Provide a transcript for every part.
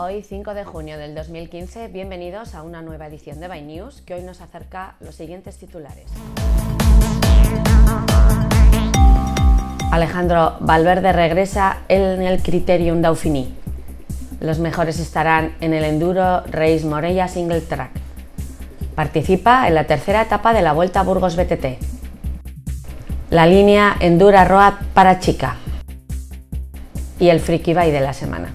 Hoy, 5 de junio del 2015, bienvenidos a una nueva edición de ByNews, que hoy nos acerca los siguientes titulares. Alejandro Valverde regresa en el Criterium Dauphiné. Los mejores estarán en el Enduro Race Morella Single Track. Participa en la tercera etapa de la Vuelta a Burgos BTT. La línea Endura Road para chica. Y el Frikibike de la semana.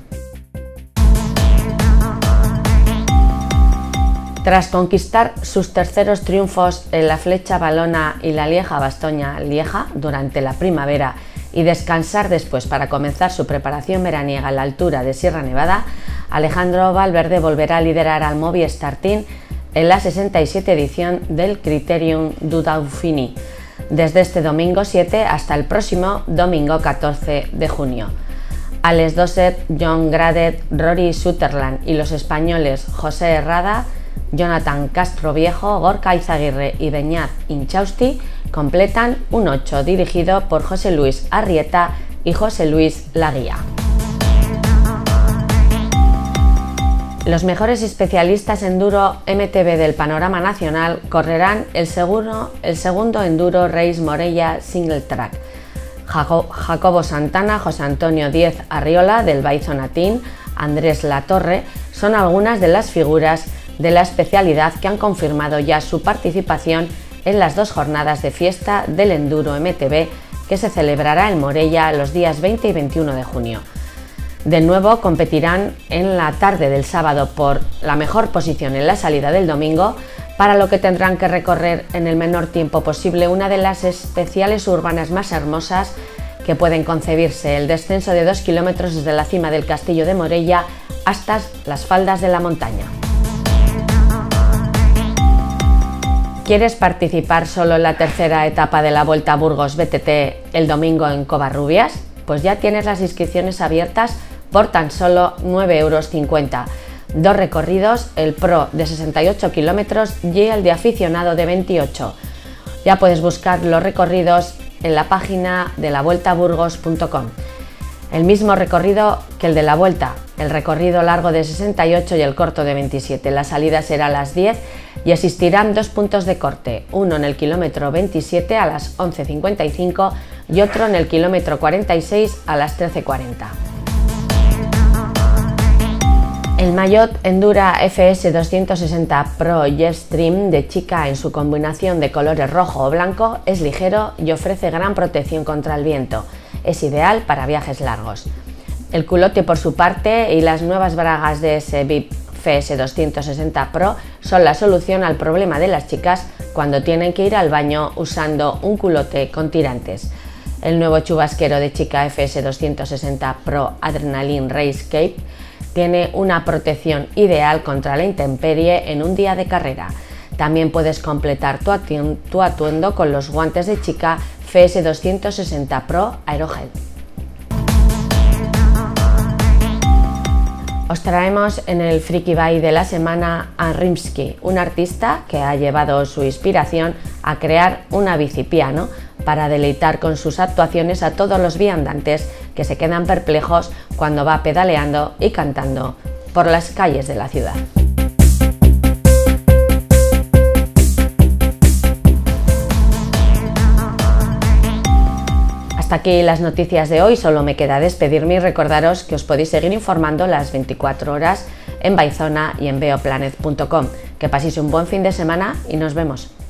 Tras conquistar sus terceros triunfos en la Flecha-Balona y la Lieja-Bastoña-Lieja durante la primavera y descansar después para comenzar su preparación veraniega a la altura de Sierra Nevada, Alejandro Valverde volverá a liderar al Movistar Team en la 67 edición del Criterium du Dauphiné, desde este domingo 7 hasta el próximo domingo 14 de junio. Alex Dosset, John Graded, Rory Sutherland y los españoles José Herrada, Jonathan Castroviejo, Gorka Izaguirre y Beñaz Inchausti completan un 8 dirigido por José Luis Arrieta y José Luis Laguía. Los mejores especialistas enduro MTB del panorama nacional correrán el segundo Enduro Race Morella Single Track. Jacobo Santana, José Antonio Diez Arriola del Baizonatín, Andrés Latorre son algunas de las figuras de la especialidad que han confirmado ya su participación en las dos jornadas de fiesta del Enduro MTB que se celebrará en Morella los días 20 y 21 de junio. De nuevo competirán en la tarde del sábado por la mejor posición en la salida del domingo, para lo que tendrán que recorrer en el menor tiempo posible una de las especiales urbanas más hermosas que pueden concebirse, el descenso de 2 kilómetros desde la cima del Castillo de Morella hasta las faldas de la montaña. ¿Quieres participar solo en la tercera etapa de la Vuelta a Burgos BTT el domingo en Covarrubias? Pues ya tienes las inscripciones abiertas por tan solo 9,50 €. Dos recorridos, el Pro de 68 kilómetros y el de aficionado de 28. Ya puedes buscar los recorridos en la página de lavueltaburgos.com. El mismo recorrido que el de la Vuelta, el recorrido largo de 68 y el corto de 27. La salida será a las 10 y existirán dos puntos de corte, uno en el kilómetro 27 a las 11:55 y otro en el kilómetro 46 a las 13:40. El maillot Endura FS260 Pro Jetstream de chica en su combinación de colores rojo o blanco es ligero y ofrece gran protección contra el viento. Es ideal para viajes largos. El culote por su parte y las nuevas bragas de ese VIP FS260 Pro son la solución al problema de las chicas cuando tienen que ir al baño usando un culote con tirantes. El nuevo chubasquero de chica FS260 Pro Adrenaline Race Cape tiene una protección ideal contra la intemperie en un día de carrera. También puedes completar tu atuendo con los guantes de chica FS260 Pro Aerogel. Os traemos en el Frikibike de la semana a Rimsky, un artista que ha llevado su inspiración a crear una bicipiano para deleitar con sus actuaciones a todos los viandantes que se quedan perplejos cuando va pedaleando y cantando por las calles de la ciudad. Hasta aquí las noticias de hoy, solo me queda despedirme y recordaros que os podéis seguir informando las 24 horas en Baizona y en Veoplanet.com. Que paséis un buen fin de semana y nos vemos.